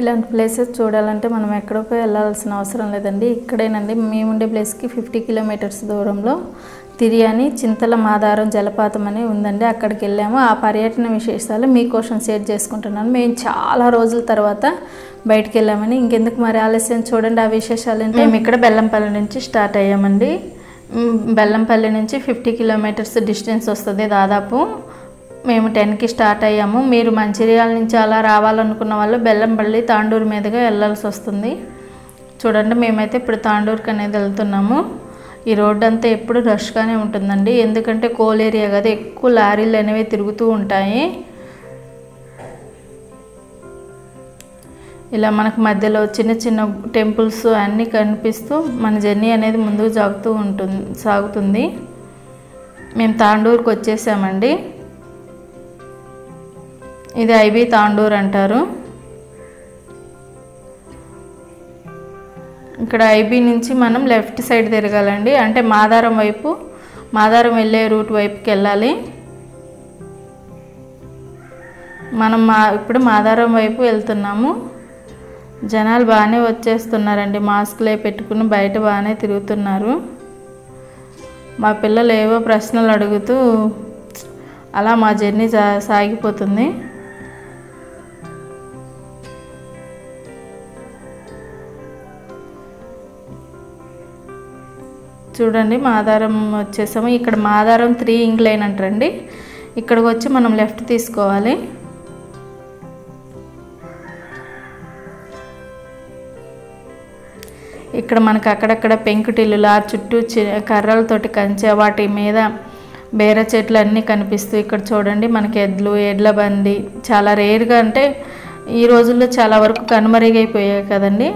ఇలాంటి ప్లేసెస్ చూడాలంటే మనం ఎక్కడికి వెళ్ళాల్సిన అవసరం లేదండి. ఇక్కడేనండి మేము ఉండే ప్లేస్కి 50 కిలోమీటర్స్ దూరంలో తిర్యాని చింతల మాదారం జలపాతం అని ఉందండి. అక్కడికి వెళ్ళాము. ఆ పర్యటన విశేషాలు మీకోసం షేర్ చేసుకుంటున్నాను. మేము చాలా రోజుల తర్వాత బయటికి వెళ్ళామని. ఇంకెందుకు మరి ఆలస్యం, చూడండి ఆ విశేషాలు. అంటే మేము ఇక్కడ బెల్లంపల్లి నుంచి స్టార్ట్ అయ్యామండి. బెల్లంపల్లి నుంచి 50 కిలోమీటర్స్ డిస్టెన్స్ వస్తుంది దాదాపు. మేము 10కి స్టార్ట్ అయ్యాము. మీరు మంచిర్యాల నుంచి అలా రావాలనుకున్న వాళ్ళు బెల్లంపల్లి తాండూరు మీదుగా వెళ్ళాల్సి వస్తుంది. చూడండి మేమైతే ఇప్పుడు తాండూరుకి అనేది వెళ్తున్నాము. ఈ రోడ్డు అంతా ఎప్పుడు రష్గానే ఉంటుందండి, ఎందుకంటే కోల్ ఏరియా కదా, ఎక్కువ లారీలు అనేవి తిరుగుతూ ఉంటాయి. ఇలా మనకు మధ్యలో చిన్న చిన్న టెంపుల్స్ అన్నీ కనిపిస్తూ మన జర్నీ అనేది ముందుకు సాగుతుంది. మేము తాండూరుకి వచ్చేసామండి. ఇది ఐబీ తాండూరు అంటారు. ఇక్కడ ఐబీ నుంచి మనం లెఫ్ట్ సైడ్ తిరగాలండి. అంటే మాదారం వైపు, మాదారం వెళ్ళే రూట్ వైపుకి వెళ్ళాలి మనం. ఇప్పుడు మాదారం వైపు వెళ్తున్నాము. జనాలు బాగానే వచ్చేస్తున్నారండి, మాస్కులే పెట్టుకుని బయట బాగానే తిరుగుతున్నారు. మా పిల్లలు ఏవో ప్రశ్నలు అడుగుతూ అలా మా జర్నీ సాగిపోతుంది. చూడండి మాదారం వచ్చేసాము. ఇక్కడ మాదారం 3 ఇంగ్లైన్ అంటారండి. ఇక్కడికి వచ్చి మనం లెఫ్ట్ తీసుకోవాలి. ఇక్కడ మనకు అక్కడక్కడ పెంకుటిల్లులు, ఆ చుట్టూ కర్రలతోటి కంచె, వాటి మీద బేర చెట్లు అన్నీ కనిపిస్తూ. ఇక్కడ చూడండి మనకి ఎడ్ల బండి చాలా రేర్గా, అంటే ఈ రోజుల్లో చాలా వరకు కనుమరుగైపోయాయి కదండి.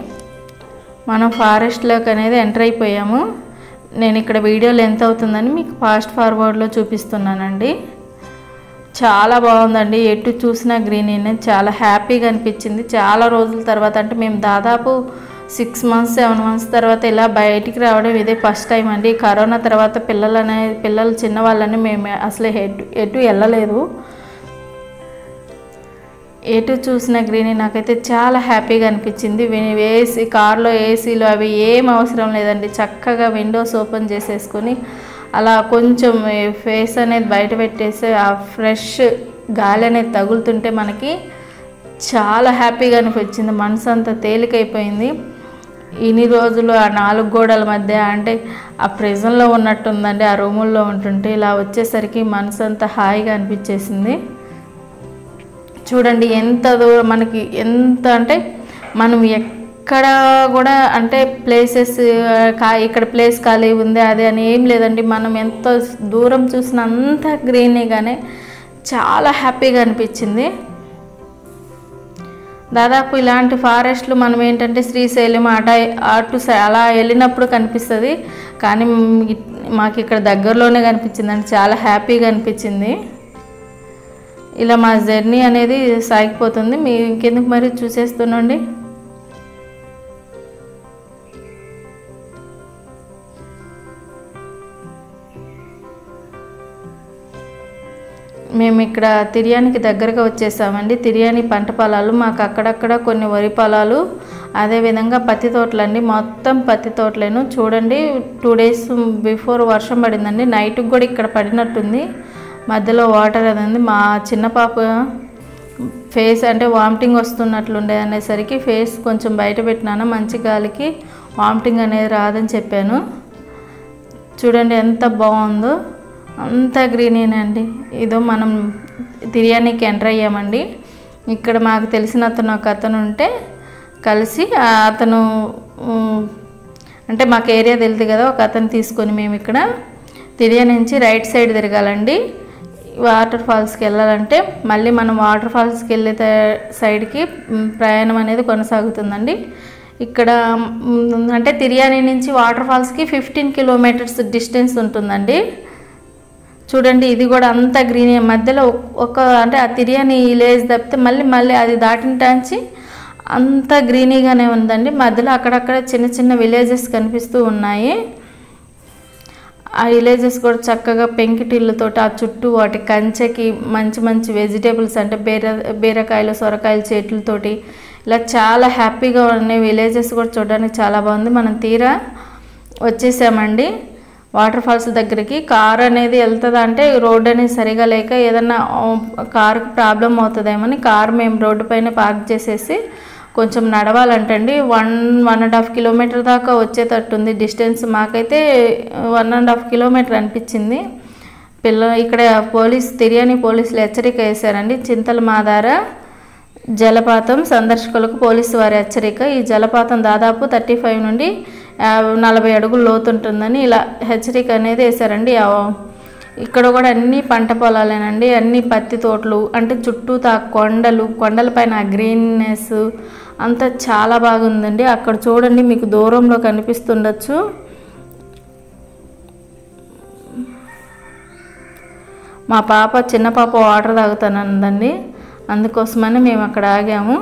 మనం ఫారెస్ట్లోకి అనేది ఎంటర్ అయిపోయాము. నేను ఇక్కడ వీడియో లెంత్ అవుతుందని మీకు ఫాస్ట్ ఫార్వర్డ్లో చూపిస్తున్నానండి. చాలా బాగుందండి, ఎటు చూసినా గ్రీనీనే. చాలా హ్యాపీగా అనిపించింది చాలా రోజుల తర్వాత. అంటే మేము దాదాపు 6 months 7 months తర్వాత ఇలా బయటికి రావడం ఇదే ఫస్ట్ టైం అండి. కరోనా తర్వాత పిల్లలు చిన్నవాళ్ళని మేము అసలు ఎటు వెళ్ళలేదు. ఎటు చూసిన గ్రీనీ. నాకైతే చాలా హ్యాపీగా అనిపించింది. ఏసీ కార్లో ఏసీలు అవి ఏం అవసరం లేదండి. చక్కగా విండోస్ ఓపెన్ చేసేసుకొని అలా కొంచెం ఫేస్ అనేది బయట పెట్టేసి ఆ ఫ్రెష్ గాలి అనేది తగులుతుంటే మనకి చాలా హ్యాపీగా అనిపించింది. మనసు అంతా తేలికైపోయింది. ఇన్ని రోజులు ఆ 4 గోడల మధ్య, అంటే ఆ ప్రెజన్లో ఉన్నట్టుందండి. ఆ రూముల్లో ఉంటుంటే ఇలా వచ్చేసరికి మనసు అంతా హాయిగా అనిపించేసింది. చూడండి ఎంత దూరం మనకి, ఎంత అంటే మనం ఎక్కడ కూడా అంటే ప్లేసెస్ ఇక్కడ ప్లేస్ ఖాళీ ఉంది అది అని ఏం లేదండి. మనం ఎంత దూరం చూసినా అంత గ్రీనీగానే చాలా హ్యాపీగా అనిపించింది. దాదాపు ఇలాంటి ఫారెస్ట్లు మనం ఏంటంటే శ్రీశైలం అటు అలా వెళ్ళినప్పుడు కనిపిస్తుంది, కానీ మాకు ఇక్కడ దగ్గరలోనే కనిపించిందండి. చాలా హ్యాపీగా అనిపించింది. ఇలా మా జర్నీ అనేది సాగిపోతుంది. మీ ఇంకెందుకు మరి చూసేస్తున్నాండి. మేము ఇక్కడ తిర్యానికి దగ్గరగా వచ్చేసామండి. తిర్యాని పంట పొలాలు, మాకు అక్కడక్కడ కొన్ని వరి పొలాలు, అదేవిధంగా పత్తి తోటలండి. మొత్తం పత్తి తోటలేను. చూడండి 2 days బిఫోర్ వర్షం పడిందండి. నైట్కి కూడా ఇక్కడ పడినట్టుంది. మధ్యలో వాటర్ అది ఉంది. మా చిన్న పాప ఫేస్ అంటే వామిటింగ్ వస్తున్నట్లుండే అనేసరికి ఫేస్ కొంచెం బయట పెట్టినాను. మంచి గాలికి వామిటింగ్ అనేది రాదని చెప్పాను. చూడండి ఎంత బాగుందో, అంతా గ్రీనేనండి. ఇదో మనం తిర్యానికి ఎంటర్ అయ్యామండి. ఇక్కడ మాకు తెలిసిన ఒక అతను ఉంటే కలిసి, అతను అంటే మాకు ఏరియా తెలియదు కదా, ఒక అతను తీసుకొని మేము ఇక్కడ తిర్యాని నుంచి రైట్ సైడ్ తిరగాలండి. వాటర్ ఫాల్స్కి వెళ్ళాలంటే మళ్ళీ మనం వాటర్ ఫాల్స్కి వెళ్ళే సైడ్కి ప్రయాణం అనేది కొనసాగుతుందండి. ఇక్కడ అంటే తిర్యాని నుంచి వాటర్ ఫాల్స్కి 15 kilometers డిస్టెన్స్ ఉంటుందండి. చూడండి ఇది కూడా అంతా గ్రీనీ. మధ్యలో అంటే ఆ తిర్యాని విలేజ్ తప్పితే మళ్ళీ అది దాటిన టాంచి అంతా గ్రీనీగానే ఉందండి. మధ్యలో అక్కడక్కడ చిన్న చిన్న విలేజెస్ కనిపిస్తూ ఉన్నాయి. ఆ విలేజెస్ కూడా చక్కగా పెంకిటిళ్ళతో ఆ చుట్టూ వాటి కంచెకి మంచి మంచి వెజిటేబుల్స్, అంటే బీరకాయలు, సొరకాయలు చెట్లతోటి ఇలా చాలా హ్యాపీగా ఉన్నాయి విలేజెస్ కూడా చూడడానికి చాలా బాగుంది. మనం తీరా వచ్చేసామండి వాటర్ ఫాల్స్ దగ్గరికి. కార్ అనేది వెళ్తదంటే రోడ్ అనేది సరిగా లేక ఏదైనా కార్కి ప్రాబ్లం అవుతదేమని కార్ మేము రోడ్డు పైన పార్క్ చేసేసి కొంచెం నడవాలంటండి. 1.5 కిలోమీటర్ దాకా వచ్చేటట్టుంది డిస్టెన్స్. మాకైతే 1.5 కిలోమీటర్ అనిపించింది. పిల్ల ఇక్కడ తిర్యానీ పోలీసులు హెచ్చరిక చేశారండి. చింతల మాదార జలపాతం సందర్శకులకు పోలీసు వారి హెచ్చరిక. ఈ జలపాతం దాదాపు 35 నుండి 40 అడుగుల లోతు ఉంటుందని ఇలా హెచ్చరిక అనేది వేశారండి. ఇక్కడ కూడా అన్ని పంట పొలాలేనండి, అన్ని పత్తి తోటలు. అంటే చుట్టూ ఆ కొండలు, కొండలపైన ఆ గ్రీన్నెస్ అంతా చాలా బాగుందండి. అక్కడ చూడండి మీకు దూరంలో కనిపిస్తుండొచ్చు. మా పాప చిన్న పాప వాటర్ తాగుతానందండి, అందుకోసమని మేము అక్కడ ఆగాము.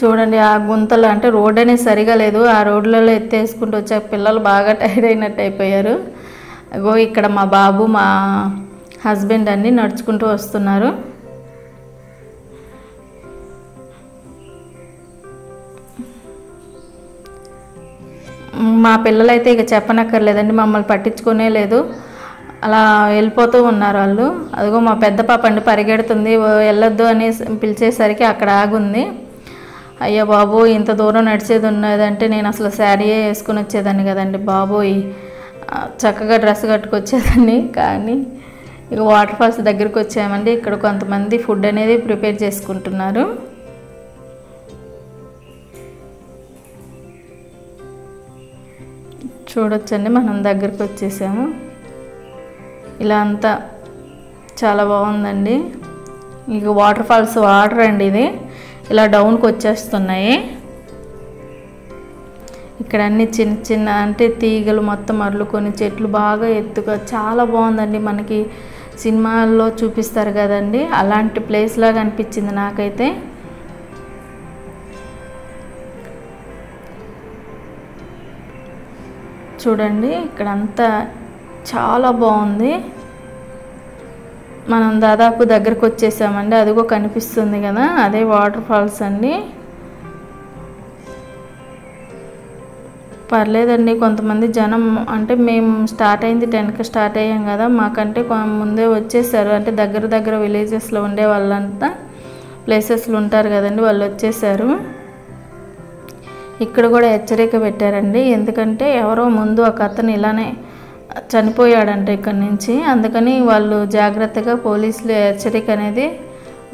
చూడండి ఆ గుంతలు, అంటే రోడ్ అనేది సరిగా లేదు. ఆ రోడ్లలో ఎత్తేసుకుంటూ వచ్చే పిల్లలు బాగా టైర్డ్ అయినట్టు అయిపోయారు. అగో ఇక్కడ మా బాబు మా హస్బెండ్ అన్ని నడుచుకుంటూ వస్తున్నారు. మా పిల్లలైతే ఇక చెప్పనక్కర్లేదండి, మమ్మల్ని పట్టించుకునే లేదు, అలా వెళ్ళిపోతూ ఉన్నారు వాళ్ళు. అదిగో మా పెద్ద పాప అండి పరిగెడుతుంది, వెళ్ళొద్దు అని పిలిచేసరికి అక్కడ ఆగుంది. అయ్యో బాబు, ఇంత దూరం నడిచేది ఉన్నదంటే నేను అసలు శారీయే వేసుకుని వచ్చేదాన్ని కదండి బాబోయ్, చక్కగా డ్రెస్ కట్టుకొచ్చేదాన్ని. కానీ ఇక వాటర్ ఫాల్స్ దగ్గరికి వచ్చామండి. ఇక్కడ కొంతమంది ఫుడ్ అనేది ప్రిపేర్ చేసుకుంటున్నారు. చూడొచ్చండి మనం దగ్గరికి వచ్చేసాము. ఇలా అంతా చాలా బాగుందండి. ఇక వాటర్ ఫాల్స్ వాటర్ అండి ఇది, ఇలా డౌన్కి వచ్చేస్తున్నాయి. ఇక్కడ అన్ని చిన్న చిన్న అంటే తీగలు మొత్తం అర్లుకొని చెట్లు బాగా ఎత్తుగా చాలా బాగుందండి. మనకి సినిమాల్లో చూపిస్తారు కదండి, అలాంటి ప్లేస్ లాగా అనిపించింది నాకైతే. చూడండి ఇక్కడంతా చాలా బాగుంది. మనం దాదాపు దగ్గరకు వచ్చేసామండి. అదిగో కనిపిస్తుంది కదా, అదే వాటర్ ఫాల్స్ అండి. పర్లేదండి కొంతమంది జనం, అంటే మేము స్టార్ట్ అయింది 10కి స్టార్ట్ అయ్యాం కదా, మాకంటే ముందే వచ్చేసారు. అంటే దగ్గర దగ్గర విలేజెస్లో ఉండే వాళ్ళంతా ప్లేసెస్లు ఉంటారు కదండి, వాళ్ళు వచ్చేసారు. ఇక్కడ కూడా హెచ్చరిక పెట్టారండి, ఎందుకంటే ఎవరో ముందు ఒక అతను ఇలానే చనిపోయాడంట ఇక్కడి నుంచి, అందుకని వాళ్ళు జాగ్రత్తగా పోలీసులు హెచ్చరిక అనేది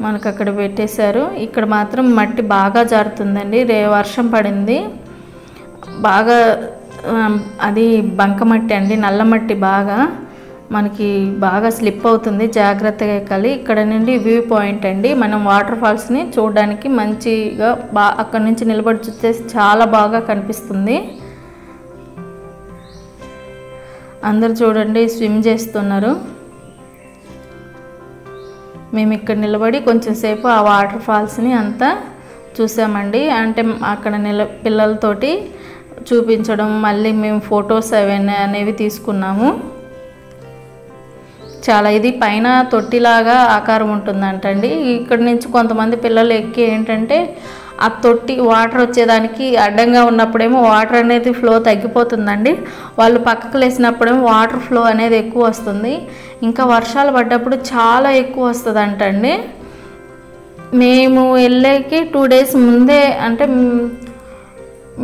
మనకు అక్కడ పెట్టేశారు. ఇక్కడ మాత్రం మట్టి బాగా జారుతుందండి. వర్షం పడింది బాగా, అది బంకమట్టి అండి, నల్లమట్టి బాగా మనకి బాగా స్లిప్ అవుతుంది, జాగ్రత్తగా ఎక్కాలి. ఇక్కడ నుండి వ్యూ పాయింట్ అండి, మనం వాటర్ ఫాల్స్ని చూడడానికి మంచిగా అక్కడ నుంచి నిలబడి చూస్తే చాలా బాగా కనిపిస్తుంది. అందరు చూడండి స్విమ్ చేస్తున్నారు. మేము ఇక్కడ నిలబడి కొంచెంసేపు ఆ వాటర్ ఫాల్స్ని అంతా చూసామండి. అంటే అక్కడ పిల్లలతోటి చూపించడం, మళ్ళీ మేము ఫొటోస్ అవన్నీ అనేవి తీసుకున్నాము. చాలా ఇది పైన తొట్టిలాగా ఆకారం ఉంటుందంటండి. ఇక్కడ నుంచి కొంతమంది పిల్లలు ఎక్కి ఏంటంటే ఆ తొట్టి వాటర్ వచ్చేదానికి అడ్డంగా ఉన్నప్పుడేమో వాటర్ అనేది ఫ్లో తగ్గిపోతుందండి, వాళ్ళు పక్కకు లేసినప్పుడేమో వాటర్ ఫ్లో అనేది ఎక్కువ వస్తుంది. ఇంకా వర్షాలు పడ్డప్పుడు చాలా ఎక్కువ వస్తుంది అంటండి. మేము వెళ్ళేకి 2 డేస్ ముందే, అంటే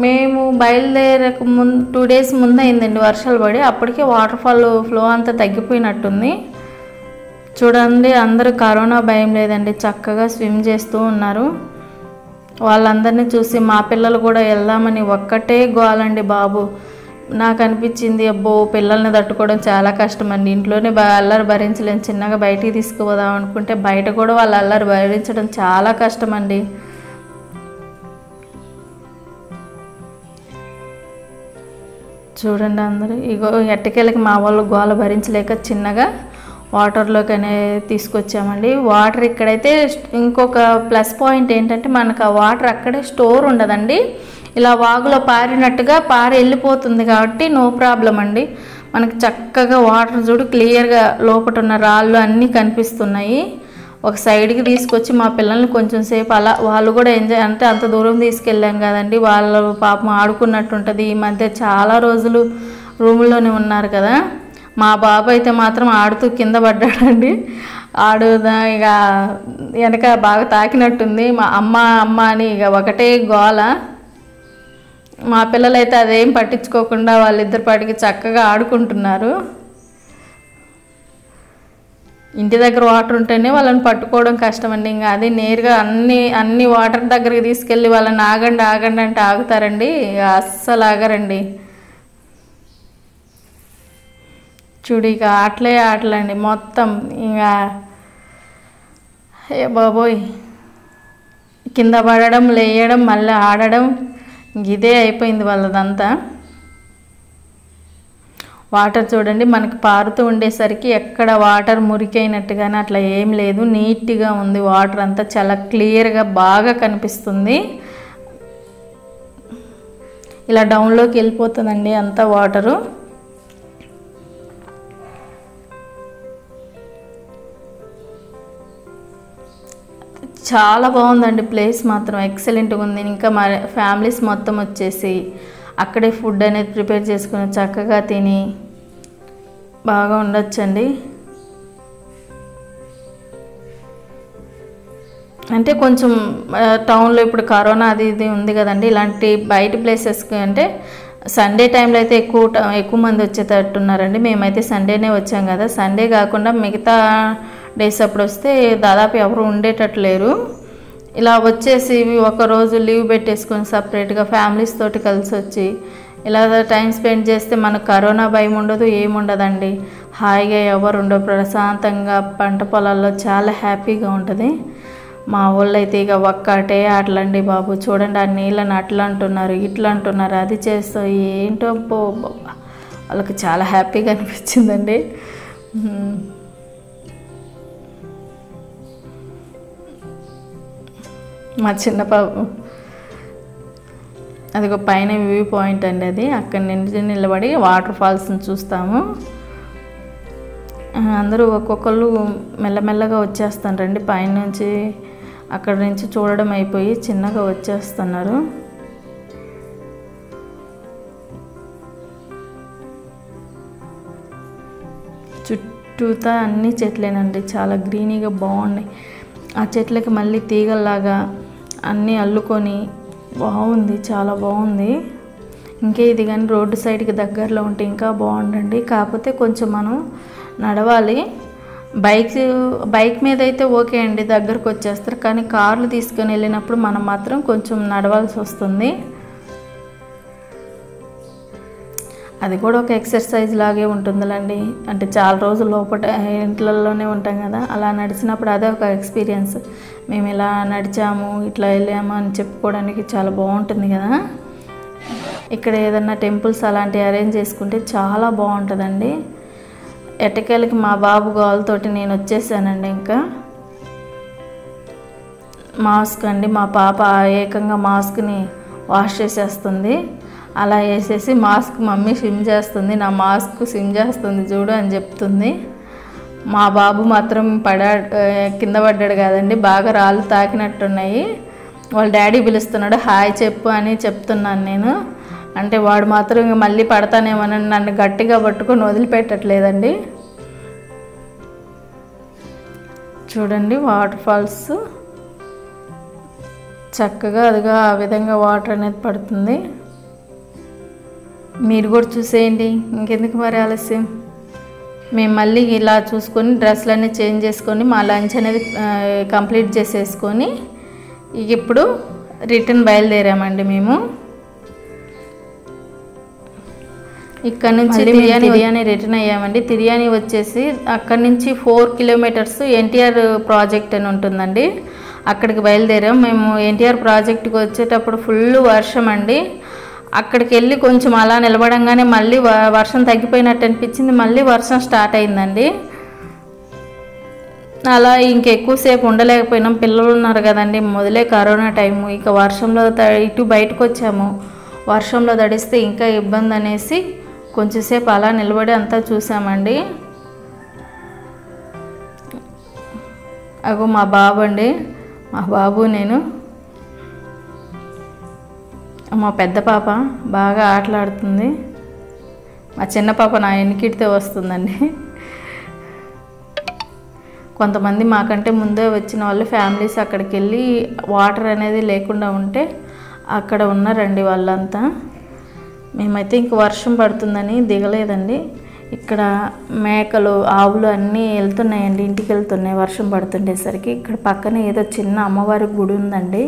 మేము బయలుదేరక ముందు 2 డేస్ ముందు అయిందండి వర్షాలు పడి. అప్పటికే వాటర్ ఫాల్ ఫ్లో అంతా తగ్గిపోయినట్టుంది. చూడండి అందరూ కరోనా భయం లేదండి, చక్కగా స్విమ్ చేస్తూ ఉన్నారు. వాళ్ళందరినీ చూసి మా పిల్లలు కూడా వెళ్దామని ఒక్కటే గోలండి బాబు. నాకు అనిపించింది అబ్బో పిల్లల్ని తట్టుకోవడం చాలా కష్టం అండి, ఇంట్లోనే అల్లరి భరించలేని చిన్నగా బయటికి తీసుకుపోదాం అనుకుంటే బయట కూడా వాళ్ళు అల్లరి భరించడం చాలా కష్టం అండి. చూడండి అందరూ ఇగో ఎట్టకేళ్ళకి మా వాళ్ళు గోల భరించలేక చిన్నగా వాటర్లోకనే తీసుకొచ్చామండి. వాటర్ ఇక్కడైతే ఇంకొక ప్లస్ పాయింట్ ఏంటంటే మనకు ఆ వాటర్ అక్కడే స్టోర్ ఉండదండి, ఇలా వాగులో పారినట్టుగా పారి వెళ్ళిపోతుంది కాబట్టి నో ప్రాబ్లం అండి. మనకు చక్కగా వాటర్ చూడు క్లియర్గా లోపట ఉన్న రాళ్ళు అన్నీ కనిపిస్తున్నాయి. ఒక సైడ్ కి తీసుకొచ్చి మా పిల్లల్ని కొంచెం సేపు అలా వాళ్ళు కూడా ఎంజాయ్ అంటే అంత దూరం తీసుకెళ్ళాం కదండి. వాళ్ళ పాపం ఆడుకున్నట్టు ఉంటది. ఈ మధ్య చాలా రోజులు రూమ్ లోనే ఉన్నారు కదా. మా బాబు అయితే మాత్రం ఆడుతూ కింద పడ్డాడండి. ఆడుదా ఇక వెనక బాగా తాకినట్టుంది. మా అమ్మ అమ్మ అని ఇక ఒకటే గోల. మా పిల్లలైతే అదేం పట్టించుకోకుండా వాళ్ళిద్దరి పాటికి చక్కగా ఆడుకుంటున్నారు. ఇంటి దగ్గర వాటర్ ఉంటేనే వాళ్ళని పట్టుకోవడం కష్టమండి. ఇంకా అది నేరుగా అన్ని వాటర్ దగ్గరికి తీసుకెళ్ళి వాళ్ళని ఆగండి ఆగండి అంటే ఆగుతారండి. అస్సలు ఆగరండి. చూడు ఇక ఆటలండి మొత్తం. ఇంకా ఏ బాబోయ్ కింద పడడం లేయడం మళ్ళీ ఆడడం ఇదే అయిపోయింది వాళ్ళదంతా. వాటర్ చూడండి మనకి పారుతూ ఉండేసరికి ఎక్కడ వాటర్ మురికైనట్టుగానే అట్లా ఏం లేదు. నీట్గా ఉంది వాటర్ అంతా చాలా క్లియర్గా బాగా కనిపిస్తుంది. ఇలా డౌన్లోకి వెళ్ళిపోతుందండి అంతా వాటరు. చాలా బాగుందండి ప్లేస్ మాత్రం ఎక్సలెంట్గా ఉంది. ఇంకా మా ఫ్యామిలీస్ మొత్తం వచ్చేసి అక్కడే ఫుడ్ అనేది ప్రిపేర్ చేసుకుని చక్కగా తిని బాగా ఉండొచ్చండి. అంటే కొంచెం టౌన్లో ఇప్పుడు కరోనా అది ఇది ఉంది కదండి. ఇలాంటి బయట ప్లేసెస్కి అంటే సండే టైంలో అయితే ఎక్కువ మంది వచ్చేటట్టున్నారండి. మేమైతే సండేనే వచ్చాం కదా. సండే కాకుండా మిగతా డేస్ అప్పుడు వస్తే దాదాపు ఎవరు ఉండేటట్టు లేరు. ఇలా వచ్చేసి ఒకరోజు లీవ్ పెట్టేసుకొని సపరేట్గా ఫ్యామిలీస్ తోటి కలిసి వచ్చి ఇలా టైం స్పెండ్ చేస్తే మనకు కరోనా భయం ఉండదు, ఏముండదండి. హాయిగా ఎవరు ఉండవు, ప్రశాంతంగా పంట పొలాల్లో చాలా హ్యాపీగా ఉంటుంది. మా ఊళ్ళో అయితే ఇక ఒక్కటే ఆటలండి బాబు. చూడండి ఆ నీళ్ళని అట్లా అంటున్నారు ఇట్లా అంటున్నారు అది చేస్తూ ఏంటో వాళ్ళకి చాలా హ్యాపీగా అనిపించిందండి. మా చిన్న బాబు అదిగో పైన వ్యూ పాయింట్ అండి. అది అక్కడ నుంచి నిలబడి వాటర్ ఫాల్స్ని చూస్తాము. అందరూ ఒక్కొక్కళ్ళు మెల్లమెల్లగా వచ్చేస్తాను రండి. పైన నుంచి అక్కడి నుంచి చూడడం అయిపోయి చిన్నగా వచ్చేస్తున్నారు. చుట్టూతా అన్ని చెట్లేనండి, చాలా గ్రీనీగా బాగున్నాయి. ఆ చెట్లకి మళ్ళీ తీగల్లాగా అన్నీ అల్లుకొని బాగుంది, చాలా బాగుంది. ఇంకే ఇది కానీ రోడ్డు సైడ్కి దగ్గరలో ఉంటే ఇంకా బాగుండండి. కాకపోతే కొంచెం మనం నడవాలి. బైక్ మీద అయితే ఓకే అండి, దగ్గరకు వచ్చేస్తారు. కానీ కార్లు తీసుకొని వెళ్ళినప్పుడు మనం మాత్రం కొంచెం నడవాల్సి వస్తుంది. అది కూడా ఒక ఎక్సర్సైజ్ లాగే ఉంటుందిలండి. అంటే చాలా రోజులు లోపల ఇంట్లలోనే ఉంటాం కదా, అలా నడిచినప్పుడు అదే ఒక ఎక్స్పీరియన్స్. మేము ఇలా నడిచాము ఇట్లా వెళ్ళాము అని చెప్పుకోవడానికి చాలా బాగుంటుంది కదా. ఇక్కడ ఏదన్నా టెంపుల్స్ అలాంటివి అరేంజ్ చేసుకుంటే చాలా బాగుంటుందండి. ఎటకేళ్ళకి మా బాబు గోలతోటి నేను వచ్చేసానండి. ఇంకా మాస్క్ అండి, మా పాప ఏకంగా మాస్క్ని వాష్ చేసేస్తుంది. అలా వేసేసి మాస్క్ మమ్మీ స్విమ్ చేస్తుంది, నా మాస్క్ స్విమ్ చేస్తుంది చూడు అని చెప్తుంది. మా బాబు మాత్రం కింద పడ్డాడు కాదండి, బాగా రాళ్ళు తాకినట్టున్నాయి. వాళ్ళ డాడీ పిలుస్తున్నాడు హాయ్ చెప్పు అని చెప్తున్నాను నేను. అంటే వాడు మాత్రం ఇంక మళ్ళీ పడతానేమని నన్ను గట్టిగా పట్టుకొని వదిలిపెట్టట్లేదండి. చూడండి వాటర్ ఫాల్స్ చక్కగా అదిగా ఆ విధంగా వాటర్ అనేది పడుతుంది. మీరు కూడా చూసేయండి. ఇంకెందుకు మరి ఆలస్యం, మేము మళ్ళీ ఇలా చూసుకొని డ్రెస్లన్నీ చేంజ్ చేసుకొని మా లంచ్ అనేది కంప్లీట్ చేసేసుకొని ఇక ఇప్పుడు రిటర్న్ బయలుదేరామండి. మేము ఇక్కడ నుంచి తిర్యానీ రిటర్న్ అయ్యామండి. తిర్యానీ వచ్చేసి అక్కడి నుంచి 4 కిలోమీటర్స్ ఎన్టీఆర్ ప్రాజెక్ట్ అని ఉంటుందండి, అక్కడికి బయలుదేరాం. మేము ఎన్టీఆర్ ప్రాజెక్ట్కి వచ్చేటప్పుడు ఫుల్ వర్షం అండి. అక్కడికి వెళ్ళి కొంచెం అలా నిలబడంగానే మళ్ళీ వర్షం తగ్గిపోయినట్టు అనిపించింది, మళ్ళీ వర్షం స్టార్ట్ అయిందండి. అలా ఇంకెక్కువసేపు ఉండలేకపోయినాం, పిల్లలు ఉన్నారు కదండి. మొదలే కరోనా టైము, ఇక వర్షంలో ఇటు బయటకు వచ్చాము, వర్షంలో తడిస్తే ఇంకా ఇబ్బంది అనేసి కొంచెంసేపు అలా నిలబడి అంతా చూసామండి. అగో మా బాబు అండి, మా బాబు నేను, మా పెద్ద పాప బాగా ఆటలాడుతుంది, మా చిన్న పాప నా ఎన్నికిటితో వస్తుందండి. కొంతమంది మాకంటే ముందే వచ్చిన వాళ్ళు ఫ్యామిలీస్ అక్కడికి వెళ్ళి వాటర్ అనేది లేకుండా ఉంటే అక్కడ ఉన్నారండి వాళ్ళంతా. మేమైతే ఇంక వర్షం పడుతుందని దిగలేదండి. ఇక్కడ మేకలు ఆవులు అన్నీ వెళ్తున్నాయండి, ఇంటికి వెళ్తున్నాయి వర్షం పడుతుండేసరికి. ఇక్కడ పక్కనే ఏదో చిన్న అమ్మవారి గుడి ఉందండి.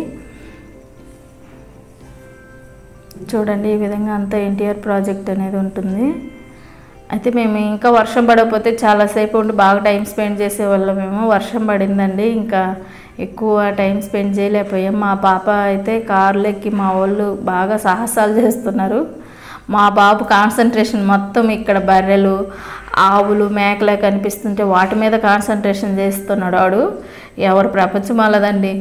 చూడండి ఈ విధంగా అంతా ఎన్టీఆర్ ప్రాజెక్ట్ అనేది ఉంటుంది. అయితే మేము ఇంకా వర్షం పడకపోతే చాలాసేపు ఉండి బాగా టైం స్పెండ్ చేసేవాళ్ళం. మేము వర్షం పడిందండి, ఇంకా ఎక్కువ టైం స్పెండ్ చేయలేకపోయాం. మా పాప అయితే కార్లు ఎక్కి మా వాళ్ళు బాగా సాహసాలు చేస్తున్నారు. మా బాబు కాన్సన్ట్రేషన్ మొత్తం ఇక్కడ బర్రెలు ఆవులు మేకలు కనిపిస్తుంటే వాటి మీద కాన్సన్ట్రేషన్ చేస్తున్నాడు వాడు. ఎవరు ప్రపంచం అలదండి.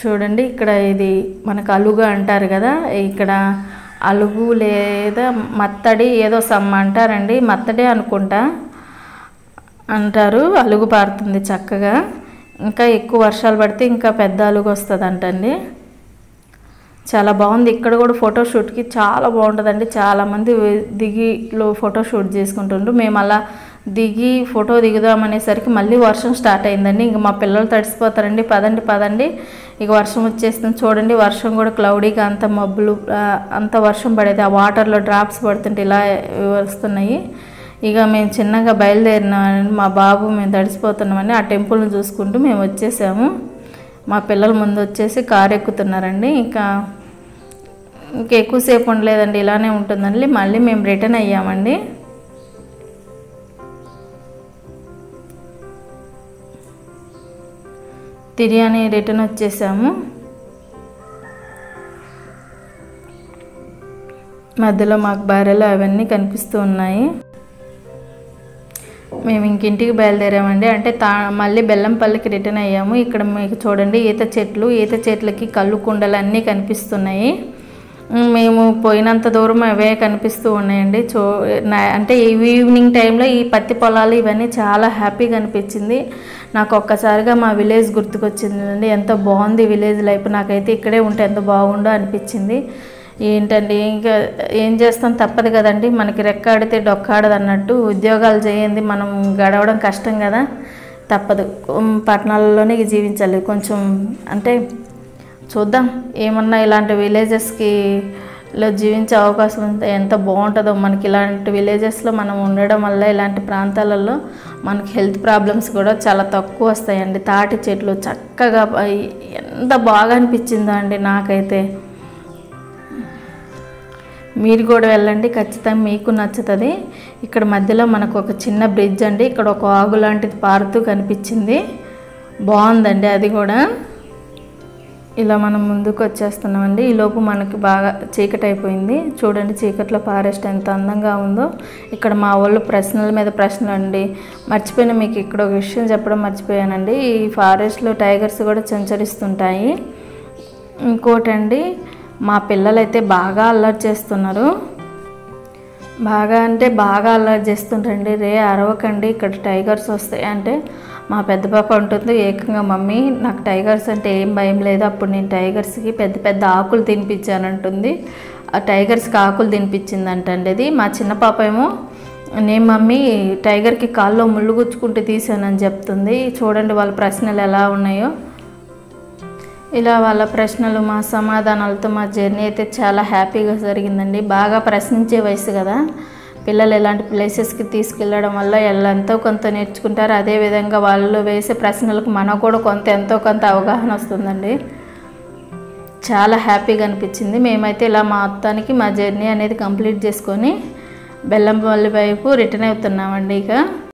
చూడండి ఇక్కడ ఇది మనకు అలుగు అంటారు కదా, ఇక్కడ అలుగు లేదా మత్తడి ఏదో సమ్మ అంటారండి, మత్తడే అనుకుంటా అంటారు. అలుగు పారుతుంది చక్కగా. ఇంకా ఎక్కువ వర్షాలు పడితే ఇంకా పెద్ద అలుగు వస్తుంది అంటండి. చాలా బాగుంది. ఇక్కడ కూడా ఫోటోషూట్కి చాలా బాగుంటుందండి. చాలామంది దిగిలో ఫోటోషూట్ చేసుకుంటుండ్రు. మేము అలా దిగి ఫోటో దిగుదామనేసరికి మళ్ళీ వర్షం స్టార్ట్ అయిందండి. ఇంక మా పిల్లలు తడిసిపోతారండి, పదండి పదండి ఇక వర్షం వచ్చేస్తుంది. చూడండి వర్షం కూడా క్లౌడీగా అంత మబ్బులు అంత వర్షం పడేది. ఆ వాటర్లో డ్రాప్స్ పడుతుంటే ఇలా వస్తున్నాయి. ఇక మేము చిన్నగా బయలుదేరినామని మా బాబు మేము తడిసిపోతున్నామని ఆ టెంపుల్ని చూసుకుంటూ మేము వచ్చేసాము. మా పిల్లలు ముందు వచ్చేసి కారు ఎక్కుతున్నారండి. ఇంకా ఎక్కువసేపు ఉండలేదండి, ఇలానే ఉంటుందండి. మళ్ళీ మేము రిటర్న్ అయ్యామండి. తిరియాని రిటర్న్ వచ్చేసాము. మధ్యలో మాకు బర్రెలు అవన్నీ కనిపిస్తూ ఉన్నాయి. మేము ఇంకింటికి బయలుదేరామండి. అంటే మళ్ళీ బెల్లంపల్లికి రిటర్న్ అయ్యాము. ఇక్కడ మీకు చూడండి ఈత చెట్లు, ఈత చెట్లకి కళ్ళు కుండలు అన్నీ కనిపిస్తున్నాయి. మేము పోయినంత దూరం అవే కనిపిస్తూ ఉన్నాయండి. అంటే ఈవినింగ్ టైంలో ఈ పత్తి పొలాలు ఇవన్నీ చాలా హ్యాపీగా అనిపించింది నాకు. ఒక్కసారిగా మా విలేజ్ గుర్తుకొచ్చిందండి. ఎంత బాగుంది విలేజ్ లైఫ్, నాకైతే ఇక్కడే ఉంటే ఎంత బాగుండో అనిపించింది. ఏంటండి ఇంకా ఏం చేస్తాం, తప్పదు కదండి. మనకి రెక్కాడితే డొక్కాడదు అన్నట్టు ఉద్యోగాలు చేయండి, మనం గడవడం కష్టం కదా, తప్పదు. పట్టణాలలోనే జీవించాలి కొంచెం. అంటే చూద్దాం ఏమన్నా ఇలాంటి విలేజెస్కిలో జీవించే అవకాశం ఉంటే ఎంత బాగుంటుందో. మనకి ఇలాంటి విలేజెస్లో మనం ఉండడం వల్ల ఇలాంటి ప్రాంతాలలో మనకి హెల్త్ ప్రాబ్లమ్స్ కూడా చాలా తక్కువ వస్తాయండి. తాటి చెట్లు చక్కగా ఎంత బాగా అనిపించిందో అండి నాకైతే. మీరు కూడా వెళ్ళండి, ఖచ్చితంగా మీకు నచ్చుతుంది. ఇక్కడ మధ్యలో మనకు ఒక చిన్న బ్రిడ్జ్ అండి, ఇక్కడ ఒక ఆగు లాంటిది పారుతూ కనిపించింది, బాగుందండి అది కూడా. ఇలా మనం ముందుకు వచ్చేస్తున్నామండి. ఈలోపు మనకి బాగా చీకటి అయిపోయింది. చూడండి చీకట్లో ఫారెస్ట్ ఎంత అందంగా ఉందో. ఇక్కడ మా వాళ్ళు ప్రశ్నల మీద ప్రశ్నలు అండి. మర్చిపోయిన మీకు ఇక్కడ ఒక విషయం చెప్పడం మర్చిపోయానండి, ఈ ఫారెస్ట్లో టైగర్స్ కూడా సంచరిస్తుంటాయి. ఇంకోటండి మా పిల్లలైతే బాగా అల్లరి చేస్తున్నారు, బాగా అంటే బాగా అల్లరి చేస్తుంటారండి. రే అరవకండి ఇక్కడ టైగర్స్ వస్తాయి అంటే మా పెద్ద పాప ఉంటుంది ఏకంగా, మమ్మీ నాకు టైగర్స్ అంటే ఏం భయం లేదు, అప్పుడు నేను టైగర్స్కి పెద్ద పెద్ద ఆకులు తినిపించానంటుంది. ఆ టైగర్స్కి ఆకులు తినిపించిందంటండి అది. మా చిన్న పాప ఏమో నేను మమ్మీ టైగర్కి కాల్లో ముళ్ళు గుచ్చుకుంటూ తీసానని చెప్తుంది. చూడండి వాళ్ళ ప్రశ్నలు ఎలా ఉన్నాయో. ఇలా వాళ్ళ ప్రశ్నలు మా సమాధానాలతో మా జర్నీ అయితే చాలా హ్యాపీగా జరిగిందండి. బాగా ప్రశ్నించే వయసు కదా పిల్లలు, ఇలాంటి ప్లేసెస్కి తీసుకెళ్ళడం వల్ల ఎంతో కొంత నేర్చుకుంటారు. అదేవిధంగా వాళ్ళు వేసే ప్రశ్నలకు మనకు కూడా కొంత ఎంతో కొంత అవగాహన వస్తుందండి. చాలా హ్యాపీగా అనిపించింది. మేమైతే ఇలా మొత్తానికి మా జర్నీ అనేది కంప్లీట్ చేసుకొని బెల్లంపల్లి వైపు రిటర్న్ అవుతున్నామండి. ఇక